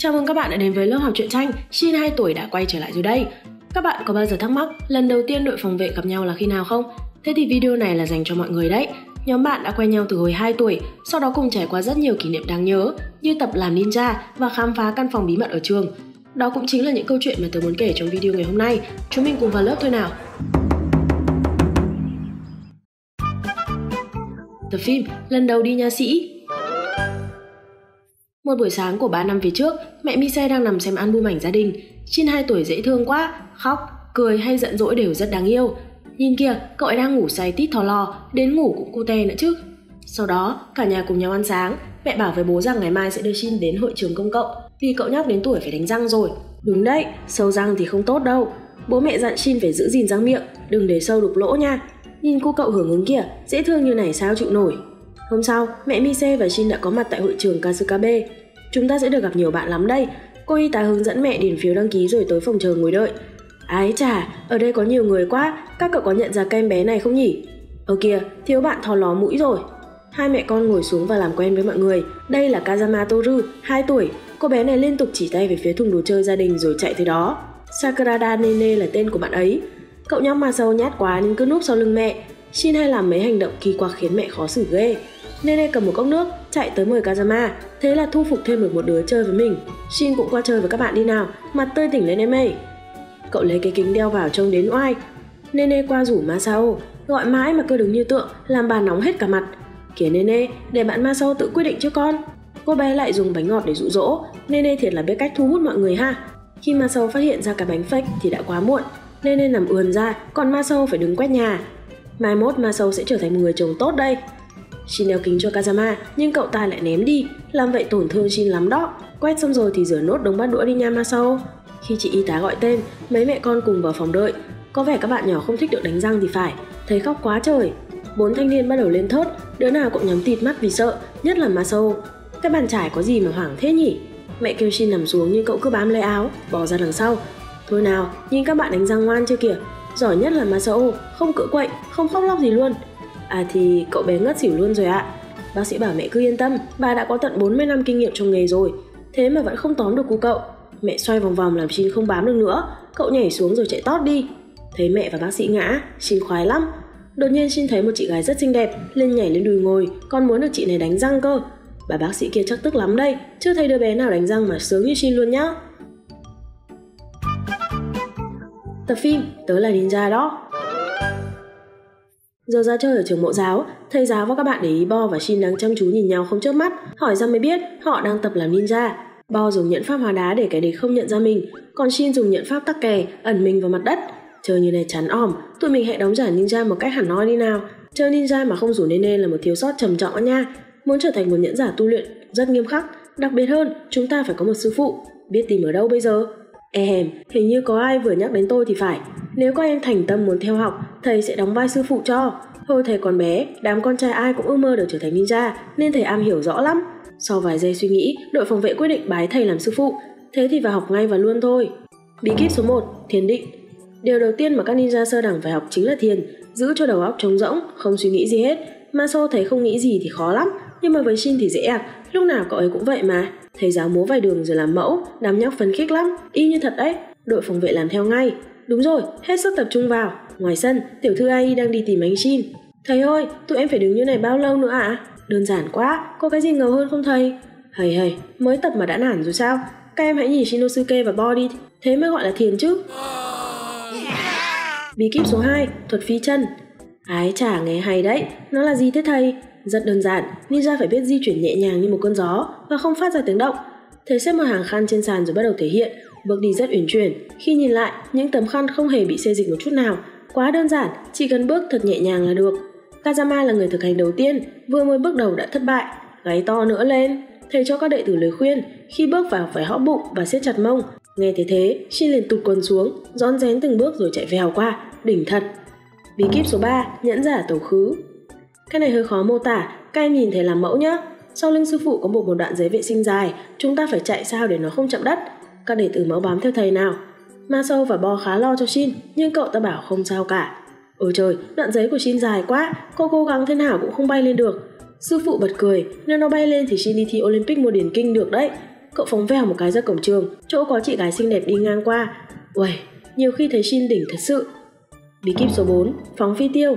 Chào mừng các bạn đã đến với lớp học truyện tranh. Shin 2 tuổi đã quay trở lại rồi đây. Các bạn có bao giờ thắc mắc lần đầu tiên đội phòng vệ gặp nhau là khi nào không? Thế thì video này là dành cho mọi người đấy. Nhóm bạn đã quen nhau từ hồi 2 tuổi, sau đó cùng trải qua rất nhiều kỷ niệm đáng nhớ như tập làm ninja và khám phá căn phòng bí mật ở trường. Đó cũng chính là những câu chuyện mà tớ muốn kể trong video ngày hôm nay. Chúng mình cùng vào lớp thôi nào. Tập phim Lần đầu đi nha sĩ. Một buổi sáng của 3 năm về trước, mẹ Mise đang nằm xem album ảnh gia đình. Shin 2 tuổi dễ thương quá, khóc, cười hay giận dỗi đều rất đáng yêu. Nhìn kìa, cậu ấy đang ngủ say tít thò lò, đến ngủ cũng cute nữa chứ. Sau đó, cả nhà cùng nhau ăn sáng. Mẹ bảo với bố rằng ngày mai sẽ đưa Shin đến hội trường công cộng vì cậu nhóc đến tuổi phải đánh răng rồi. Đúng đấy, sâu răng thì không tốt đâu. Bố mẹ dặn Shin phải giữ gìn răng miệng, đừng để sâu đục lỗ nha. Nhìn cô cậu hưởng ứng kìa, dễ thương như này sao chịu nổi. Hôm sau, mẹ Mise và Shin đã có mặt tại hội trường Kasukabe. Chúng ta sẽ được gặp nhiều bạn lắm đây. Cô y tá hướng dẫn mẹ điền phiếu đăng ký rồi tới phòng chờ ngồi đợi. Ái chà, ở đây có nhiều người quá, các cậu có nhận ra các em bé này không nhỉ? Ở kìa, thiếu bạn thò ló mũi rồi. Hai mẹ con ngồi xuống và làm quen với mọi người. Đây là Kazama Toru, 2 tuổi. Cô bé này liên tục chỉ tay về phía thùng đồ chơi gia đình rồi chạy tới đó. Sakurada Nene là tên của bạn ấy. Cậu nhóc mà sâu nhát quá nên cứ núp sau lưng mẹ. Shin hay làm mấy hành động kỳ quặc khiến mẹ khó xử ghê. Nene cầm một cốc nước, chạy tới mời Kazama, thế là thu phục thêm được một đứa chơi với mình. Shin cũng qua chơi với các bạn đi nào, mặt tươi tỉnh lên em ơi. Cậu lấy cái kính đeo vào trông đến oai. Nene qua rủ Masao, gọi mãi mà cứ đứng như tượng, làm bà nóng hết cả mặt. Kìa Nene, để bạn Masao tự quyết định chứ con. Cô bé lại dùng bánh ngọt để dụ dỗ, Nene thiệt là biết cách thu hút mọi người ha. Khi Masao phát hiện ra cái bánh fake thì đã quá muộn, Nene nằm ườn ra, còn Masao phải đứng quét nhà. Mai mốt Masao sẽ trở thành một người chồng tốt đây. Shin đeo kính cho Kazama, nhưng cậu ta lại ném đi, làm vậy tổn thương Shin lắm đó. Quét xong rồi thì rửa nốt đống bát đũa đi nha Masao. Khi chị y tá gọi tên, mấy mẹ con cùng vào phòng đợi. Có vẻ các bạn nhỏ không thích được đánh răng thì phải, thấy khóc quá trời. 4 thanh niên bắt đầu lên thớt, đứa nào cũng nhắm tịt mắt vì sợ, nhất là Masao. Cái bàn chải có gì mà hoảng thế nhỉ? Mẹ kêu Shin nằm xuống nhưng cậu cứ bám lấy áo, bò ra đằng sau. Thôi nào, nhìn các bạn đánh răng ngoan chưa kìa, giỏi nhất là Masao, không cựa quậy, không khóc lóc gì luôn. À thì cậu bé ngất xỉu luôn rồi ạ. Bác sĩ bảo mẹ cứ yên tâm, bà đã có tận 40 năm kinh nghiệm trong nghề rồi. Thế mà vẫn không tóm được cu cậu. Mẹ xoay vòng vòng làm Shin không bám được nữa. Cậu nhảy xuống rồi chạy tót đi. Thấy mẹ và bác sĩ ngã, Shin khoái lắm. Đột nhiên Shin thấy một chị gái rất xinh đẹp, lên nhảy lên đùi ngồi, còn muốn được chị này đánh răng cơ. Bà bác sĩ kia chắc tức lắm đây, chưa thấy đứa bé nào đánh răng mà sướng như Shin luôn nhá. Tập phim Tớ là ninja đó. Giờ ra chơi ở trường mẫu giáo, thầy giáo và các bạn để ý Bo và Shin đang chăm chú nhìn nhau không chớp mắt, hỏi ra mới biết họ đang tập làm ninja. Bo dùng nhẫn pháp hóa đá để kẻ địch không nhận ra mình, còn Shin dùng nhẫn pháp tắc kè, ẩn mình vào mặt đất. Chơi như này chán òm, tụi mình hãy đóng giả ninja một cách hẳn hoi đi nào. Chơi ninja mà không rủ Nene là một thiếu sót trầm trọng nha. Muốn trở thành một nhẫn giả tu luyện rất nghiêm khắc, đặc biệt hơn, chúng ta phải có một sư phụ, biết tìm ở đâu bây giờ? Hình như có ai vừa nhắc đến tôi thì phải. Nếu các em thành tâm muốn theo học, thầy sẽ đóng vai sư phụ cho. Hồi thầy còn bé, đám con trai ai cũng ước mơ được trở thành ninja, nên thầy am hiểu rõ lắm. Sau vài giây suy nghĩ, đội phòng vệ quyết định bái thầy làm sư phụ. Thế thì vào học ngay và luôn thôi. Bí kíp số 1, thiền định. Điều đầu tiên mà các ninja sơ đẳng phải học chính là thiền, giữ cho đầu óc trống rỗng, không suy nghĩ gì hết. Masao thấy không nghĩ gì thì khó lắm, nhưng mà với Shin thì dễ ạc, lúc nào cậu ấy cũng vậy mà. Thầy giáo múa vài đường rồi làm mẫu, đám nhóc phấn khích lắm, y như thật đấy. Đội phòng vệ làm theo ngay. Đúng rồi, hết sức tập trung vào. Ngoài sân, tiểu thư Ai đang đi tìm anh Shin. Thầy ơi, tụi em phải đứng như này bao lâu nữa ạ? Đơn giản quá, có cái gì ngầu hơn không thầy? Hầy, mới tập mà đã nản rồi sao? Các em hãy nhìn Shinosuke và Bo đi, thế mới gọi là thiền chứ. Bí kíp số 2, thuật phi chân. Ái chả nghe hay đấy, nó là gì thế thầy? Rất đơn giản, ninja phải biết di chuyển nhẹ nhàng như một cơn gió và không phát ra tiếng động. Thầy xếp một hàng khăn trên sàn rồi bắt đầu thể hiện, bước đi rất uyển chuyển. Khi nhìn lại, những tấm khăn không hề bị xê dịch một chút nào. Quá đơn giản, chỉ cần bước thật nhẹ nhàng là được. Kazama là người thực hành đầu tiên, vừa mới bước đầu đã thất bại, gáy to nữa lên. Thầy cho các đệ tử lời khuyên, khi bước vào phải hóp bụng và siết chặt mông. Nghe thấy thế, Shin liền tụt quần xuống, rón rén từng bước rồi chạy vèo qua, đỉnh thật. Bí kíp số 3, nhẫn giả tẩu khứ. Cái này hơi khó mô tả, các em nhìn thầy làm mẫu nhé. Sau lưng sư phụ có một đoạn giấy vệ sinh dài, chúng ta phải chạy sao để nó không chạm đất. Các đệ tử mẫu bám theo thầy nào. Masao và Bo khá lo cho Shin, nhưng cậu ta bảo không sao cả. Ôi trời, đoạn giấy của Shin dài quá, cô cố gắng thế nào cũng không bay lên được. Sư phụ bật cười, nếu nó bay lên thì Shin đi thi Olympic môn điền kinh được đấy. Cậu phóng vèo một cái ra cổng trường, chỗ có chị gái xinh đẹp đi ngang qua. Uầy, nhiều khi thấy Shin đỉnh thật sự. Bí kíp số 4, phóng phi tiêu.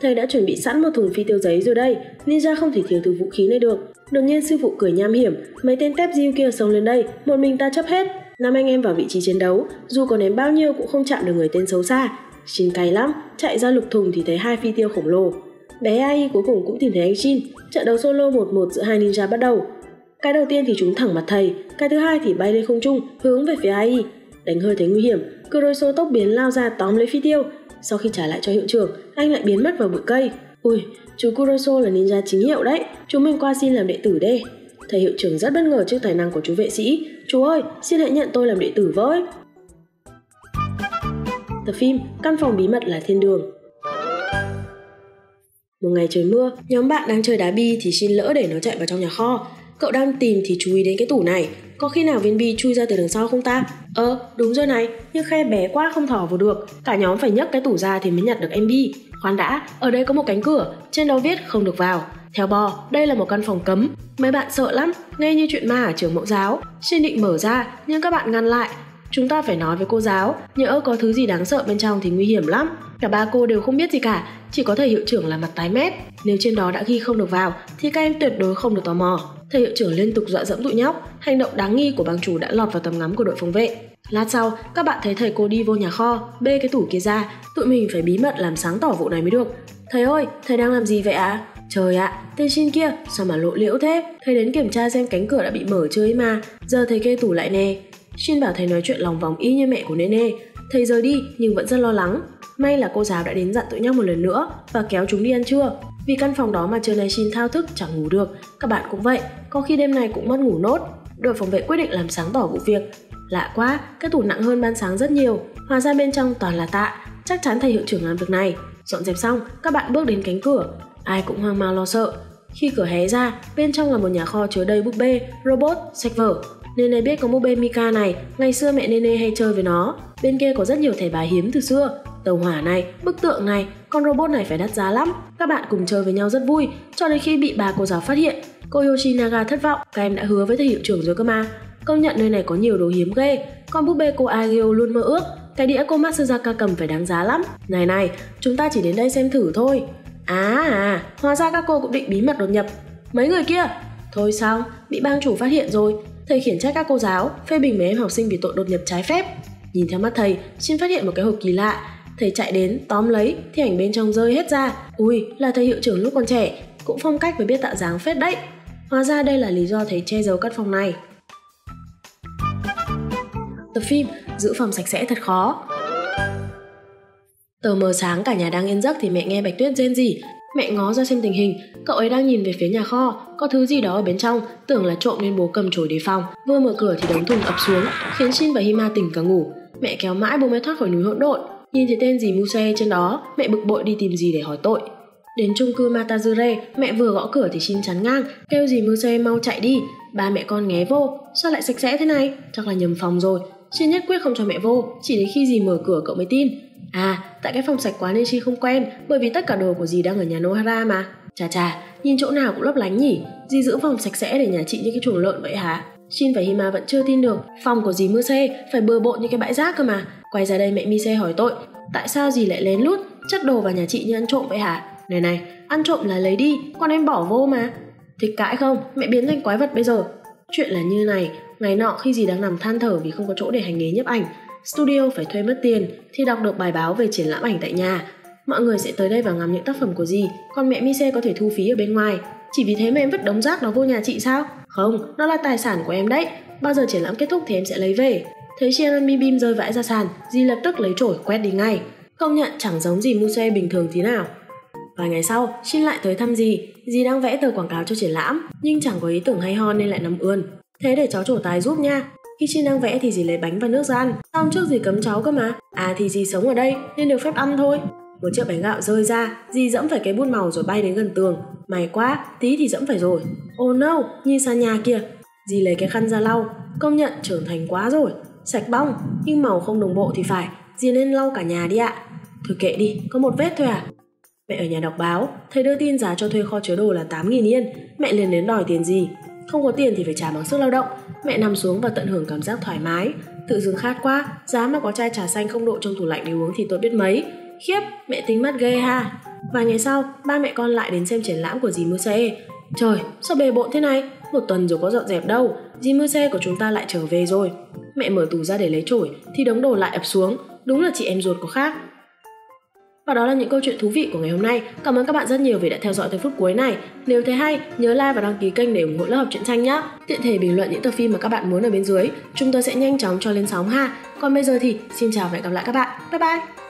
Thầy đã chuẩn bị sẵn một thùng phi tiêu giấy rồi đây, ninja không thể thiếu thứ vũ khí này được. Đột nhiên sư phụ cười nham hiểm, mấy tên tép diêu kia xông lên đây, một mình ta chấp hết. 5 anh em vào vị trí chiến đấu, dù có ném bao nhiêu cũng không chạm được người tên xấu xa. Shin cay lắm, chạy ra lục thùng thì thấy 2 phi tiêu khổng lồ. Bé Ai cuối cùng cũng tìm thấy anh Shin, trận đấu solo 1-1 giữa 2 ninja bắt đầu. Cái đầu tiên thì trúng thẳng mặt thầy, cái thứ hai thì bay lên không trung hướng về phía Ai. Đánh hơi thấy nguy hiểm, Kuroso tốc biến lao ra tóm lấy phi tiêu. Sau khi trả lại cho hiệu trưởng, anh lại biến mất vào bụi cây. Ui, chú Kuroso là ninja chính hiệu đấy, chúng mình qua Shin làm đệ tử đây. Thầy hiệu trưởng rất bất ngờ trước tài năng của chú vệ sĩ. Chú ơi, xin hãy nhận tôi làm đệ tử với. Tập phim Căn phòng bí mật là thiên đường. Một ngày trời mưa, nhóm bạn đang chơi đá bi thì Shin lỡ để nó chạy vào trong nhà kho. Cậu đang tìm thì chú ý đến cái tủ này. Có khi nào viên bi chui ra từ đằng sau không ta? Đúng rồi này, nhưng khe bé quá không thò vào được. Cả nhóm phải nhấc cái tủ ra thì mới nhặt được em bi. Khoan đã, ở đây có một cánh cửa, trên đó viết không được vào. Theo bò, đây là một căn phòng cấm. Mấy bạn sợ lắm, nghe như chuyện ma ở trường mẫu giáo. Shin định mở ra, nhưng các bạn ngăn lại. Chúng ta phải nói với cô giáo, nhỡ có thứ gì đáng sợ bên trong thì nguy hiểm lắm. Cả 3 cô đều không biết gì cả, chỉ có thầy hiệu trưởng là mặt tái mét. Nếu trên đó đã ghi không được vào thì các em tuyệt đối không được tò mò. Thầy hiệu trưởng liên tục dọa dẫm tụi nhóc, hành động đáng nghi của bang chủ đã lọt vào tầm ngắm của đội phòng vệ. Lát sau, các bạn thấy thầy cô đi vô nhà kho, bê cái tủ kia ra, tụi mình phải bí mật làm sáng tỏ vụ này mới được. Thầy ơi, thầy đang làm gì vậy ạ? Trời ạ, tên Shin kia, sao mà lộ liễu thế? Thầy đến kiểm tra xem cánh cửa đã bị mở chưa ấy mà, giờ thầy kê tủ lại nè. Shin bảo thầy nói chuyện lòng vòng y như mẹ của Nene. Thầy rời đi nhưng vẫn rất lo lắng. May là cô giáo đã đến dặn tụi nhóc một lần nữa và kéo chúng đi ăn trưa. Vì căn phòng đó mà trưa nay Shin thao thức chẳng ngủ được. Các bạn cũng vậy, có khi đêm nay cũng mất ngủ nốt. Đội phòng vệ quyết định làm sáng tỏ vụ việc. Lạ quá, cái tủ nặng hơn ban sáng rất nhiều. Hóa ra bên trong toàn là tạ, chắc chắn thầy hiệu trưởng làm việc này. Dọn dẹp xong, các bạn bước đến cánh cửa. Ai cũng hoang mang lo sợ. Khi cửa hé ra, bên trong là một nhà kho chứa đầy búp bê, robot, sách vở. Nene biết có búp bê Mika này, ngày xưa mẹ Nene hay chơi với nó. Bên kia có rất nhiều thẻ bài hiếm từ xưa. Tàu hỏa này, bức tượng này, con robot này phải đắt giá lắm. Các bạn cùng chơi với nhau rất vui, cho đến khi bị bà cô giáo phát hiện. Cô Yoshinaga thất vọng, các em đã hứa với thầy hiệu trưởng rồi cơ mà. Công nhận nơi này có nhiều đồ hiếm ghê. Con búp bê cô Ageo luôn mơ ước, cái đĩa cô Matsuzaka cầm phải đáng giá lắm. Này này, chúng ta chỉ đến đây xem thử thôi. Hóa ra các cô cũng định bí mật đột nhập. Mấy người kia, thôi sao, bị bang chủ phát hiện rồi. Thầy khiển trách các cô giáo, phê bình mấy em học sinh vì tội đột nhập trái phép. Nhìn theo mắt thầy, Shin phát hiện một cái hộp kỳ lạ. Thầy chạy đến, tóm lấy, thì ảnh bên trong rơi hết ra. Ui, là thầy hiệu trưởng lúc còn trẻ, cũng phong cách và biết tạo dáng phết đấy. Hóa ra đây là lý do thầy che giấu căn phòng này. Tập phim, giữ phòng sạch sẽ thật khó. Tờ mờ sáng cả nhà đang yên giấc thì mẹ nghe Bạch Tuyết rên rỉ. Mẹ ngó ra xem tình hình, cậu ấy đang nhìn về phía nhà kho, có thứ gì đó ở bên trong, tưởng là trộm nên bố cầm chổi đề phòng. Vừa mở cửa thì đống thùng ập xuống, khiến Shin và Hima tỉnh cả ngủ. Mẹ kéo mãi bố mới thoát khỏi núi hỗn độn. Nhìn thấy tên dì Muse trên đó, mẹ bực bội đi tìm dì để hỏi tội. Đến chung cư Matajure, mẹ vừa gõ cửa thì Shin chắn ngang, kêu dì Muse mau chạy đi. Ba mẹ con nghé vô, sao lại sạch sẽ thế này? Chắc là nhầm phòng rồi. Shin nhất quyết không cho mẹ vô, chỉ đến khi dì mở cửa cậu mới tin. Tại cái phòng sạch quá nên Shin không quen, bởi vì tất cả đồ của dì đang ở nhà Nohara mà. Chà, nhìn chỗ nào cũng lấp lánh nhỉ, dì giữ phòng sạch sẽ để nhà chị như cái chuồng lợn vậy hả? Shin và Hima vẫn chưa tin được, phòng của dì Muse phải bừa bộn như cái bãi rác cơ mà. Quay ra đây mẹ Mise hỏi tội, tại sao dì lại lén lút chất đồ vào nhà chị như ăn trộm vậy hả? Này, ăn trộm là lấy đi, con em bỏ vô mà. Thích cãi không, mẹ biến thành quái vật bây giờ. Chuyện là như này, ngày nọ khi dì đang nằm than thở vì không có chỗ để hành nghề nhấp ảnh, studio phải thuê mất tiền thì đọc được bài báo về triển lãm ảnh tại nhà. Mọi người sẽ tới đây và ngắm những tác phẩm của dì, còn mẹ Mise có thể thu phí ở bên ngoài. Chỉ vì thế mà em vứt đống rác đó vô nhà chị sao? Không, nó là tài sản của em đấy. Bao giờ triển lãm kết thúc thì em sẽ lấy về. Thấy Shiranami Bim rơi vãi ra sàn, dì lập tức lấy chổi quét đi ngay. Công nhận chẳng giống dì Muse bình thường tí nào. Vài ngày sau, Shin lại tới thăm dì đang vẽ tờ quảng cáo cho triển lãm, nhưng chẳng có ý tưởng hay ho nên lại nằm ươn. Thế để cháu trổ tài giúp nha. Khi Shin đang vẽ thì dì lấy bánh và nước ra ăn, xong trước dì cấm cháu cơ mà. Thì dì sống ở đây nên được phép ăn thôi. Một chiếc bánh gạo rơi ra, dì dẫm phải cái bút màu rồi bay đến gần tường. May quá, tí thì dẫm phải rồi. Oh no, nhìn sàn nhà kìa. Dì lấy cái khăn ra lau, công nhận trưởng thành quá rồi. Sạch bong, nhưng màu không đồng bộ thì phải, dì nên lau cả nhà đi ạ. Thôi kệ đi, có một vết thôi à. Mẹ ở nhà đọc báo, thầy đưa tin giá cho thuê kho chứa đồ là 8.000 yên, mẹ liền đến đòi tiền dì. Không có tiền thì phải trả bằng sức lao động, Mẹ nằm xuống và tận hưởng cảm giác thoải mái. Tự dưng khát quá, giá mà có chai trà xanh không độ trong tủ lạnh để uống thì tốt biết mấy. Khiếp, mẹ tính mắt ghê ha. Vài ngày sau, ba mẹ con lại đến xem triển lãm của dì Muse. Trời, sao bề bộn thế này? Một tuần rồi có dọn dẹp đâu, dì Muse của chúng ta lại trở về rồi. Mẹ mở tủ ra để lấy chổi thì đống đồ lại ập xuống. Đúng là chị em ruột có khác. Và đó là những câu chuyện thú vị của ngày hôm nay. Cảm ơn các bạn rất nhiều vì đã theo dõi tới phút cuối này. Nếu thấy hay, nhớ like và đăng ký kênh để ủng hộ lớp học truyện tranh nhé. Tiện thể bình luận những tập phim mà các bạn muốn ở bên dưới. Chúng tôi sẽ nhanh chóng cho lên sóng ha. Còn bây giờ thì xin chào và hẹn gặp lại các bạn. Bye bye!